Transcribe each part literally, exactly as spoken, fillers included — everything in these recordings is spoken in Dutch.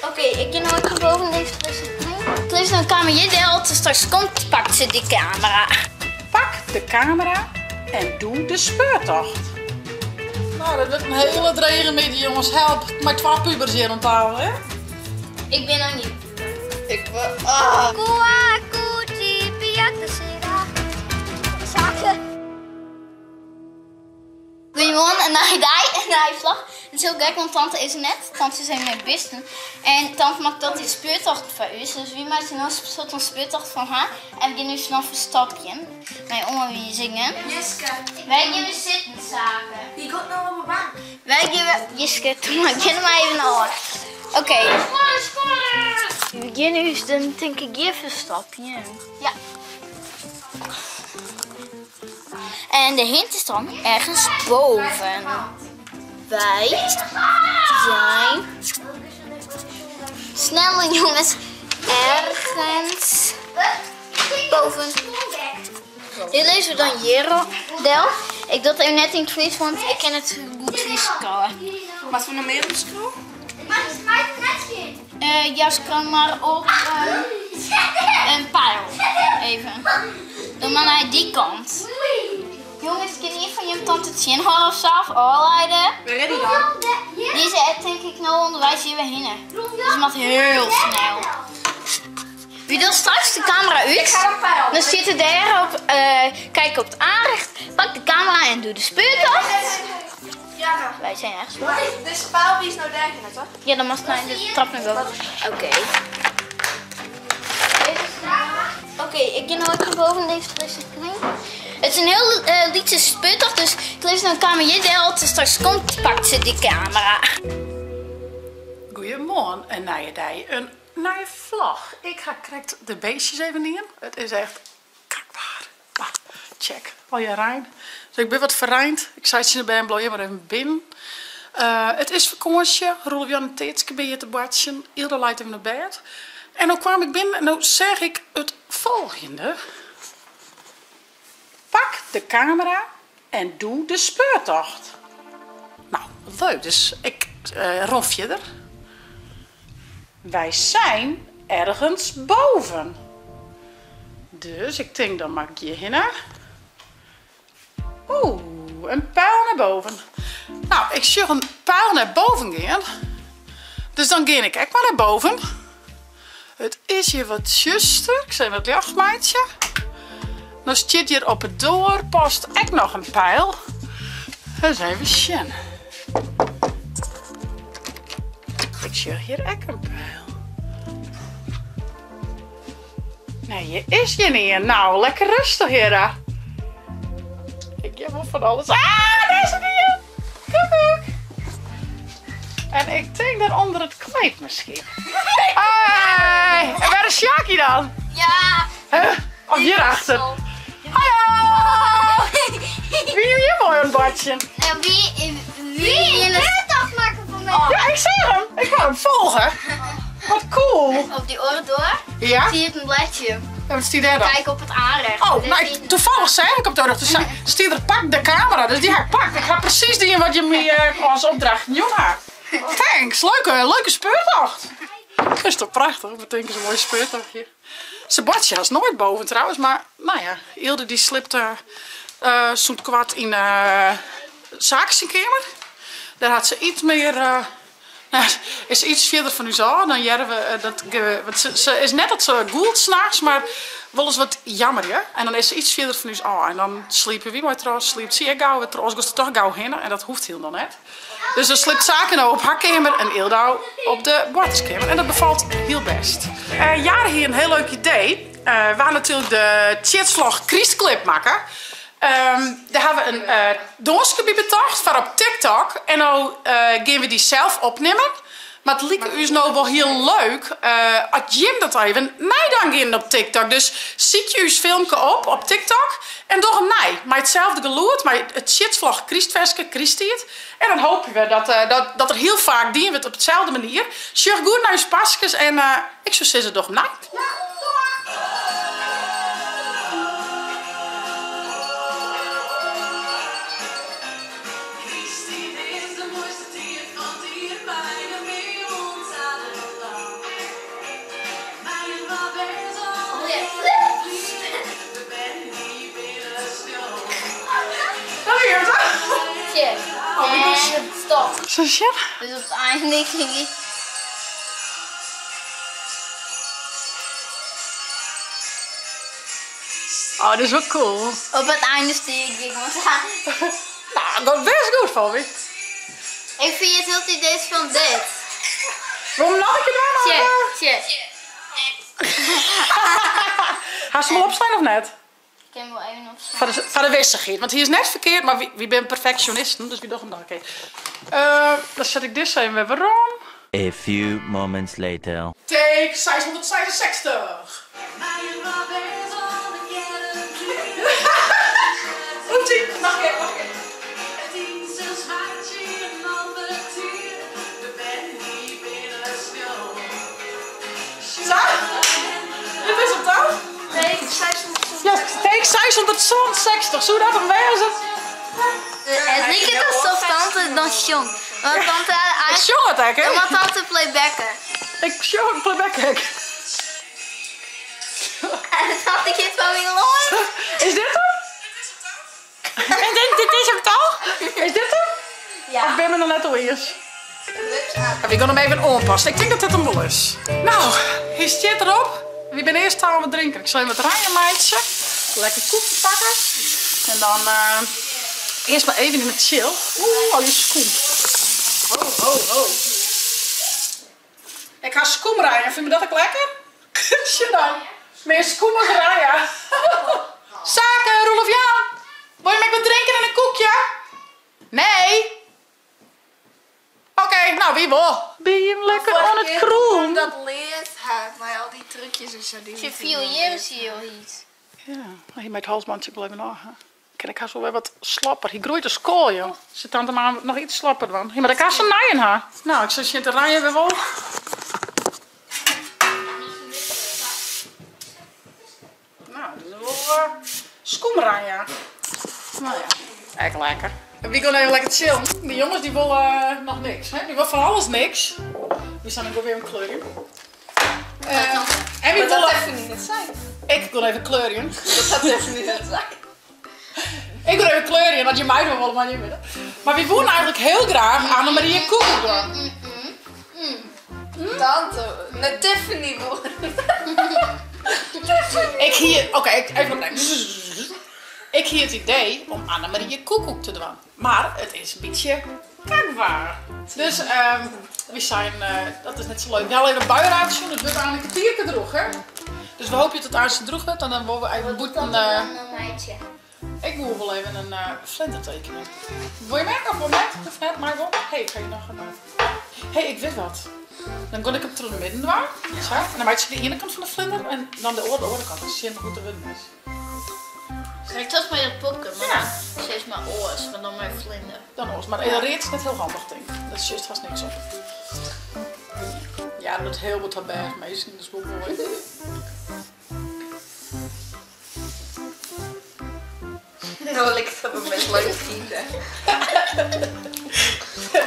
Oké, okay, ik ken ook van boven deze recept. Er is een camera, dus straks komt, pakt ze die camera. Pak de camera en doe de speurtocht. Nou, dat wordt een hele dreige midden, jongens. Help, maar twaalf pubers hier aan tafel, hè? Ik ben nog niet. Ik wil... Ah. Koa, koeti, piatasera. Zaken. We wonen en hij die en hij vlag. Het is heel gek, want tante is net. Tante zijn mijn beste. En tante maakt dat die speurtocht van u. Dus wie maakt een soort van speurtocht van haar? En we gaan nu vanaf een stapje. Mijn oma wil zingen. Jiske. Wij gaan zitten zaken. Wie komt nou op mijn bank? Wij gaan... Jiske, doe maar. Ken maar even naar. Oké. Okay. We gaan nu dan denk ik even stapje. Ja. En de hint is dan ergens boven. Wij zijn snel jongens ergens boven. Dit lezen we dan Jerodel. Ik dacht even net in tweet, want ik ken het goed scrollen. Wat voor een mail scroll? Uh, ja, scroll maar op uh, een pijl. Even. Dan maar naar die kant. Jongens, ik ken niet van je tante Tjin of zelf allerlei. Waar is die dan? Die zit denk ik nou onderwijs hier weer heen. Dus het mag heel snel. Wie doet straks de camera uit? Dan zit er daar op, uh, kijk op het aanrecht. Pak de camera en doe de speurtocht. Ja. Wij zijn echt. Dus de paal wie is nou daar net hoor? Ja, dan mag het naar de trap nog wel. Oké. Okay. Oké, okay, ik ken ook van boven deze discipline. Het is een heel uh, liedje speurtocht, dus ik lees naar een camera. Dus straks komt, pakt ze die camera. Goedemorgen, een nieuwe dag, een nieuwe vlog. Ik ga correct de beestjes even nemen. Het is echt kakbaar. Maar check, al je rein. Dus ik ben wat verreind. Ik zei ze erbij en blijf maar even binnen. Uh, het is vakantie. Rolf Jan en Teetske ben je te badsen. Iedereen leidt hem naar bed. En dan kwam ik binnen en nu zeg ik het volgende. Pak de camera en doe de speurtocht. Nou, leuk. Dus ik uh, rof je er. Wij zijn ergens boven. Dus ik denk, dan maak ik je hinna. Oeh, een pijl naar boven. Nou, ik zie een pijl naar boven gaan. Dus dan ga ik echt maar naar boven. Het is hier wat zuster. Ik zei wat jachtmeidje. Dan zit hier op het door, past echt nog een pijl. Dus even zien. Ik zie hier echt een pijl. Nee, je is hier niet. Nou, lekker rustig hier. Ik heb wel van alles. Ah, daar is het hier. Koekoek. En ik denk daar onder het kleed misschien. Hoi. En waar is Sjaki dan? Ja. Huh? Of hierachter. Hallo! Wie wil je mooi een badje? En wie wil je een dag maken van mij? Ja, ik zag hem. Ik ga hem volgen. Wat cool. Op die oren door? Ja. Zie je het een bladje? Ja, wat stier daar dan? Kijk op het aanrecht. Oh, nou, ik, toevallig zei ik op het aanrecht. Toen stier er pak de camera. Dus die ga ik pakken. Ik ga precies die wat je me uh, als opdracht nieuw maakt. Thanks. Leuke, leuke speurtocht. Dat is toch prachtig? Dat betekent een mooie speurtochtje. Sebastian is nooit boven trouwens, maar nou ja, Hilde die slipte uh, zo'n kwart in de uh, zaaksenkamer. Daar had ze iets meer, uh, nou, is iets verder van ons al dan Jerwe. Uh, dat, uh, want ze, ze is net dat ze goelt s'nachts, maar wel eens wat jammer, hè? En dan is ze iets verder van ons al. En dan sliepen wie maar trouwens, sliep ze gauw, we trouwens gaan ze toch gauw heen en dat hoeft heel dan net. Dus dan slipt zaken nou op haar kamer en Ildo op de badkamer. En dat bevalt heel best. Uh, Jaren hier een heel leuk idee. Uh, we gaan natuurlijk de Tjits-vlog Christclip maken. Um, daar hebben we een uh, doosje bij bedacht voor op TikTok. En nou uh, gaan we die zelf opnemen. Maar het lijkt u nou wel heel leuk. Uh, als Jim dat even mij dan in op TikTok. Dus ziet je uw filmpje op op TikTok. En door hem mij. Maar hetzelfde geloerd. Maar het shitsvlag Christveske, Christiet. En dan hopen we dat, uh, dat, dat er heel vaak dienen we het op dezelfde manier. Zeg goed naar uw pasjes. En uh, ik zou zeggen door mij. Christine is de mooiste die je van hier bij de mee ons aan de Sushi? Dus op het einde ging ik... Oh, dat is wel cool. Op het einde steek ik iemand aan. Nou, dat is best goed voor me. Ik vind het heel idee van dit. Waarom laat ik het nou? Tjits. Gaan ze hem opslaan of net? Ik kan hem wel even opslaan. Van de, van de wissigheid, want hier is net verkeerd, maar wie, wie ben perfectionist, dus wie doet hem dan? Oké. Uh, dan zet ik dit even weer waarom. A few moments later. Take zeshonderdzesenzestig. Mag ik, mag ik. Dit is het toch? Nee, zeshonderdzesenzestig. Zo dat hem weer is het. Het is niet alsof tante dan zong. Want tante eigenlijk... Ik zong het eigenlijk, hè? Want tante playbacken. Ik zong het playbacken. En dat had ik het van mijn lol. Is dit hem? En dit, dit is hem toch? Is dit hem? Ja. Of ben je er net al eerst? Ik wil hem even aanpassen. Ik denk dat dit hem wel is. Nou, hier zit erop. Wie ben eerst aan het drinken? Ik zal even wat rijen, meidje. Lekker koekje pakken. En dan uh, eerst maar even in het chill. Oeh, al die schoen. Oh, oh, oh. Ik ga schoen rijden. Vind je dat ook lekker? Zie dan. Meer schoen als rijden. Zaken, Roelof Jan. Wil je met me drinken en een koekje? Nee. Oké, okay, nou wie wil? Ben je hem lekker aan het kroon? Dat leert haar, maar al die trucjes en zo. Je viel jezus hier al iets. Ja, hier met het halsbandje blijven lachen. Kijk, hij is wel weer wat slapper. Hij groeit een school, joh. Zit tante maar nog iets slapper dan. Ja, maar ik had ze naaien haar. Nou, ik zit te rijden weer wel. Nou, dat is wel uh, schoenraaien. Nou ja, echt lekker. We gaan even lekker chillen. Die jongens die willen uh, nog niks. Hè? Die willen van alles niks. We zijn ook weer een kleuren. Uh, en wie wil even niet net zijn. Ik wil even kleuren. Dat gaat even niet net zijn. Ik wil even kleuren, want je meiden me wel maar niet meer. Maar we wonen eigenlijk heel graag Annemaria Koekkoek door. Mm, mm, mm. Mm. Tante, naar Tiffany worden. Ik hier, oké, okay, even opnieuw. Ik heb het idee om Annemaria Koekkoek te doen, maar het is een beetje kakwaar. Dus um, we zijn, uh, dat is net zo leuk, wel even buien zien, dat wordt eigenlijk een tierke droeg, hè? Dus we hopen dat het aardig droeg wordt en dan willen we even boeten. Een uh, meidje. Ik wil wel even een uh, flenter tekenen. Wil je merken of wel net? Of net, maar wel? Hé, hey, ga je nog een... Hé, hey, ik weet wat. Dan kon ik hem terug midden doen, zo. En dan maak je de ene kant van de vlinder en dan de andere kant. Dat is heel goed te winnen is. Ik dat met dat pokken, maar ja. Ze is maar oors, maar dan mijn vlinder. Dan oors, maar ja. Reed is net heel handig, denk ik. Dat is juist vast niks op. Ja, dat is heel wat haberg, meisjes in de spoelbooi. Nou, wil ik het hebben met leuke vrienden.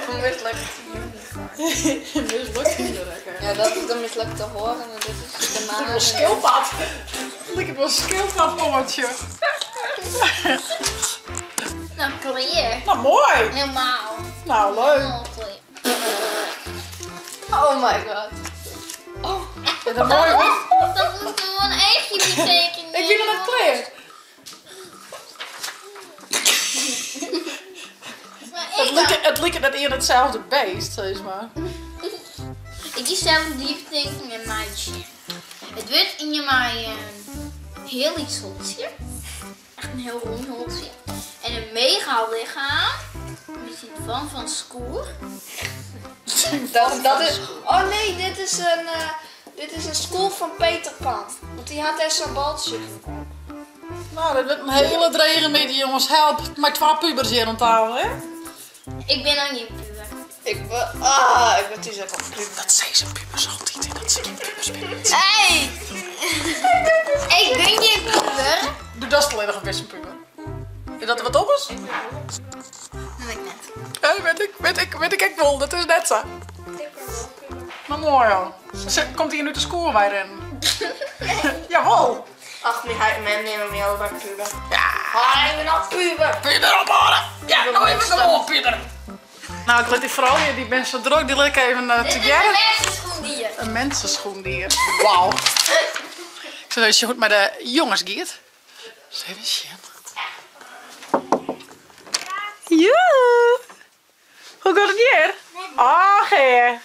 Mislukte vrienden. Mislukte vrienden, lekker. Ja, dat is de mislukte horen en dit is de naam. Ik heb een schildpad. Ik heb een schildpadpoortje. Nou, kleur. Nou, mooi. Normaal. Nou, leuk. Oh my god. Oh, dat is mooi. Dat is gewoon een eentje betekenen. Ik wil dat kleur. Het lijkt dat eerder hetzelfde beest, zeg maar. Ik is zelf diep denken in meisje. Het wordt in je mij heel iets holtje. Echt een heel rond holtje. En een mega lichaam. Misschien van van school. Dat, dat is. Oh nee, dit is een. Uh, dit is een school van Peter Pan. Want die had echt zo'n baltje. Nou, dat wordt een hele dreige met die jongens. Help, maar twee pubers hier aan tafel, hè? Ik ben nog niet puber. Ik ben. Ah, ik ben dus ook puber. Dat zijn ze pubers altijd, hè? Dat zijn geen pubers binnen. Hey! Ik ben geen puber. Doe dat is alleen nog een best een puber. Is dat er wat op is? Ik ben dat weet ik net. Ja, dat weet ik, weet ik, weet ik echt wel. Dat is net zo. Maar mooi hoor. Komt hier nu de score bij rennen? Jawel. Ach, mijn huid, mijn nemen we allebei puber. Ja! Hij ben nog puber! Puber op horen! Ja, nou even zo op puber! Nou, ik laat die vrouw hier, die mensen druk, die lekker even uh, te jaren. Een mensenschoendier. Een mensenschoendier. Wauw. Ik zou dat je goed met de jongens gaat. Zeven shit. Ja. Hoe gaat het hier? Ach, ja.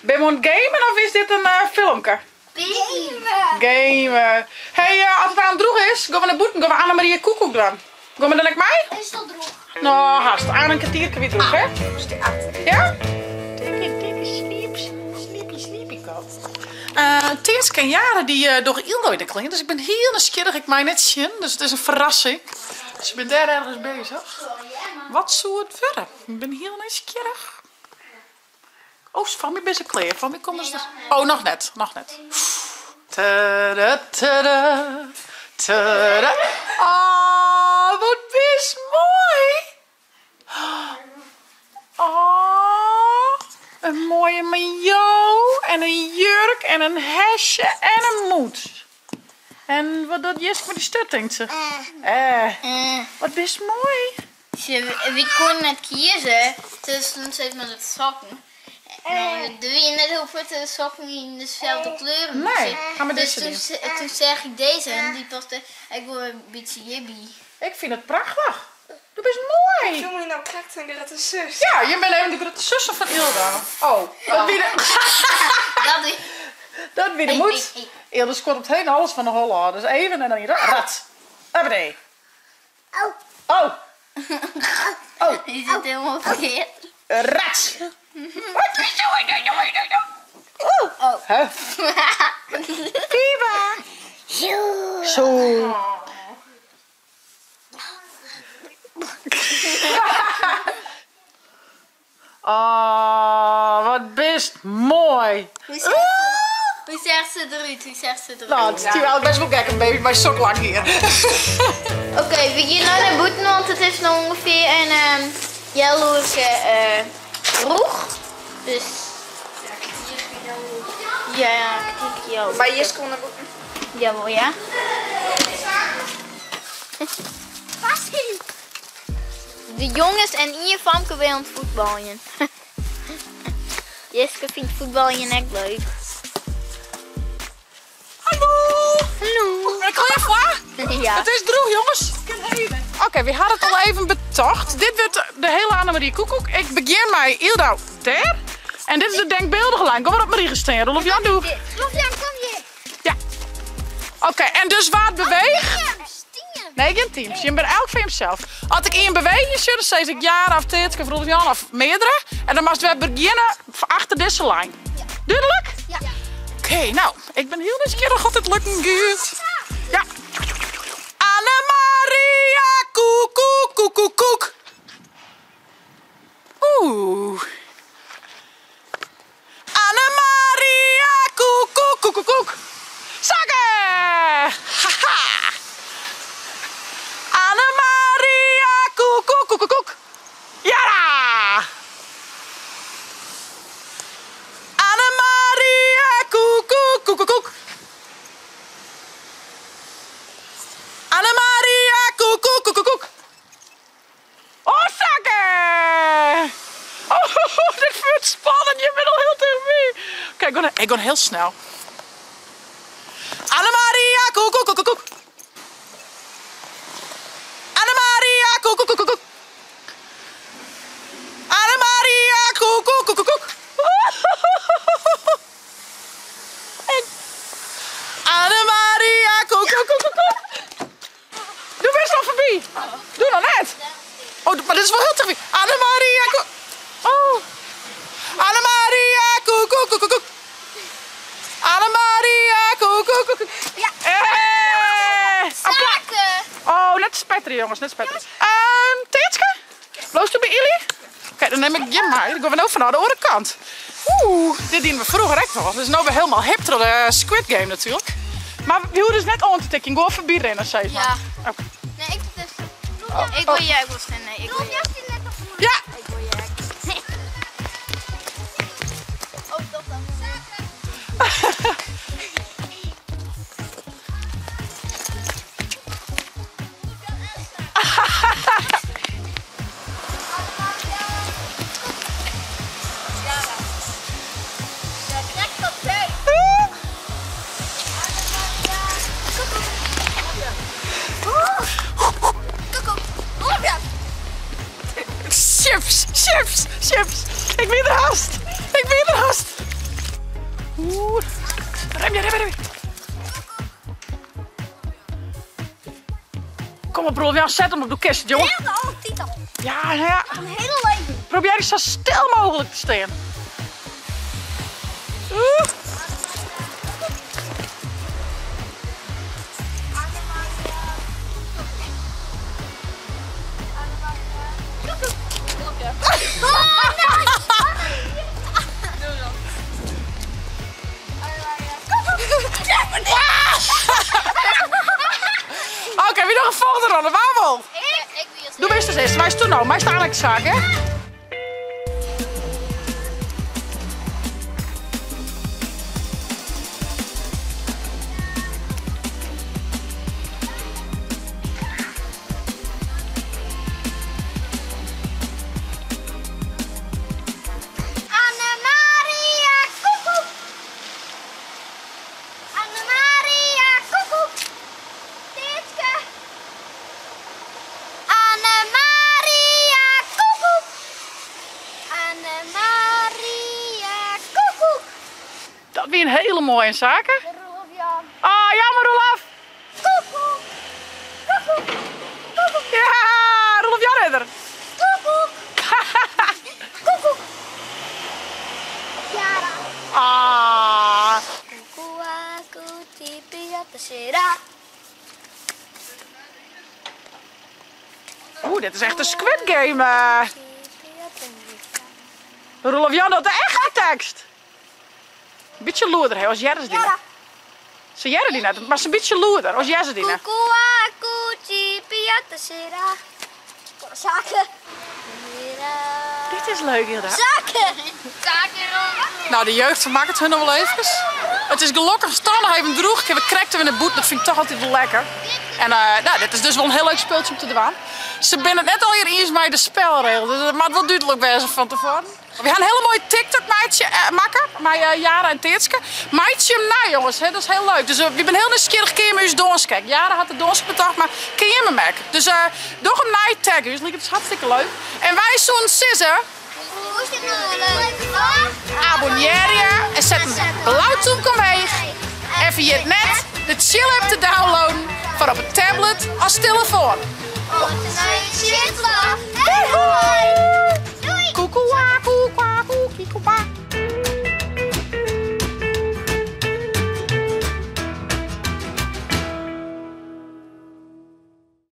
Ben je aan het gamen of is dit een uh, filmpje? Gamen. Gamen. Hey, uh, als het aan het droeg is, gaan we naar boeten, gaan we Annemaria Koekkoek dan. Gaan we dan met mij? Is dat droeg? Nou, haast. Aan een kwartier kan je droeg, hè? Ja? Dikke, dikke, sleepy, sleepy, sleepy kat. Uh, Tjits ken jaren die uh, door Ildoy de klinkt, dus ik ben heel nieuwsgierig. Ik maak net zin, dus het is een verrassing. Dus ik ben daar ergens bezig. Wat zou het worden? Ik ben heel nieuwsgierig. Oh, van mij ben ze klaar. Van mij komt dus... Oh, nog net. Nog net. Tada, tada, tada. Oh, wat is mooi. Oh, een mooie maillot. En een jurk. En een hesje. En een moed. En wat doet Jess met die stutting? Ze? Eh. Eh. Wat is mooi. We kon net kiezen tussen de sokken. Nou, doe je net heel veel de sokken in dezelfde kleuren. Nee, ga maar dus deze toen, doen. Toen zeg ik deze en die paste. Ik wil een beetje jibby. Ik vind het prachtig. Dat is mooi. Ik noem je nou krakt en de grote zus. Ja, je bent even de grote zus van Ilda. Oh, dat oh. Weer de... dat weer. Dat weer de hey, moed. Hey, hey. Ilda scoort op het hele alles van de holla. Dus even en dan je rat. Abdee. Oh. Oh. Oh. Je zit helemaal verkeerd. Rat. Wat is doing? Doing, doing, doing, doing. Oeh. Oh. Huh? Viva. Zo. Zo. Oh, wat best mooi. Hoe zegt ze eruit? Hoe zegt ze eruit? Nou, het is wel best wel gek, een baby, maar zo lang hier. Oké, we gaan naar boeten, want het is nog ongeveer een um, jaloerse... Uh, Vroeg, dus ja, ik jou. Ja, ja, ik jou. Bij Jess kon naar boven. Jawel, ja. De jongens en Ian Famke weer aan het voetballen. Jeske vindt voetballen echt leuk. Hallo! Hallo! Ik ga even. Ja. Het is droog, jongens. Oké, okay, we hadden het al even betocht. Dit wordt de hele Annemaria Koekkoek. Ik begin mij Ilda daar. En dit is de denkbeeldige lijn. Kom maar op Marie gestaan. Of Jan doe. Of Jan, kom hier. Ja. Oké, okay, en dus waar het beweegt. Oh, nee, geen teams. Je bent elk van jezelf. Als ik in beweging zit, dan zeg ik ja of dit, of Jan of meerdere. En dan mag we beginnen achter deze lijn. Ja. Duidelijk? Ja. Oké, okay, nou, ik ben heel nieuwsgierig of het lukken gaat. Ja. Annemaria Koekkoek, koekkoek, koek. Oeh. Annemaria Koekkoek, koekkoek, koek. Zakken! Haha. Annemaria Koekkoek, koekkoek, koek. Jara! Annemaria Koekkoek, koekkoek, koek. Annemaria Koekkoek, koekkoek, koek. Oh, zakken! Oh, dit wordt spannend. Je bent al heel dichtbij. Oké, ik ga heel snel. Annemaria Koekkoek, koekkoek, koek. Annemaria Koekkoek, koekkoek, koek. Annemaria Koekkoek, koekkoek, koek. Annemaria Koekkoek, koekkoek, koek. Doe best wel voorbij. Doe nou net. Oh, maar dit is wel heel terug. Annemaria Koekkoek. Oh. Annemaria Koekkoek, koekkoek, koek. Annemaria Koekkoek, koekkoek. Ja. Hey. Zaken. Oh, net spetteren jongens, net spetteren. Ehm, Tjitske? Bloos je bij jullie? Oké, dan neem ik je maar. Dan gaan we nou van naar de andere kant. Oeh, dit dienen we vroeger echt nog. Dus nu weer helemaal hip door de Squid Game natuurlijk. Maar we hoeven dus net aan te tikken. Gewoon verbieden rennen, zei je. Ja. Oké. Okay. Nee, ik wil dus... Oh, oh. Ik wil jij ook wel schinnen. Nee, ik wil jij. Ja! Ik wil jij. Nee. Oh, dat dan. chips. Ik ben er haast. Ik ben er haast. Oeh. Rem je, rem je, rem je. Kom op, bro. Ja, zet hem op de kist, jongen. Heel de oog, Tito. Ja, ja. Een hele leven. Probeer die zo stil mogelijk te staan. Oeh. Oké, wie nog een volgende ronde? Wawel! Ik? Doe eerst eens eerst. Wij staan nou. Wij staan aan de zaak, hè? Annemaria Koekkoek! Annemaria Koekkoek! Tjitske! Annemaria Koekkoek! Annemaria Koekkoek! Dat weer een hele mooie zaak. Ah, oh, jammer, Rolaf! Koekkoek! Koekkoek! Koekkoek! Ja, Rolaf, jij redder! Koekkoek! Koekkoek! Ah. Oeh, dit is echt een Squid Game. Uh. Rolf Jan had de echte tekst. Een beetje loerder, hè, als Jerry die. Ze Jerry die net, maar ze een beetje loerder, als Jerry die. Zaken. Dit is leuk, Hilda. Zaken. Nou, de jeugd vermaakt het hun nog wel even. Het is gelukkig staan, even droeg. We krekten we in de boet, dat vind ik toch altijd wel lekker. En uh, nou, dit is dus wel een heel leuk speeltje om te doen. Ze binnen net al hier eens bij de spelregel, dus, maar dat duurt ook best van tevoren. We gaan een hele mooie TikTok-meidje eh, maken, met uh, Jara en Teertske. Meidje hem na, jongens, hè? Dat is heel leuk. Dus uh, we ben heel nieuwsgierig, kun je me eens dons kijken. Jara had de dons bedacht, maar kun je me merken. Dus uh, doe hem na je taggen, dus het is hartstikke leuk. En wij zo'n sissen. Abonneer je en zet een blauw toek omheen. En via het net de chill app te downloaden voor op een tablet als telefoon. Op de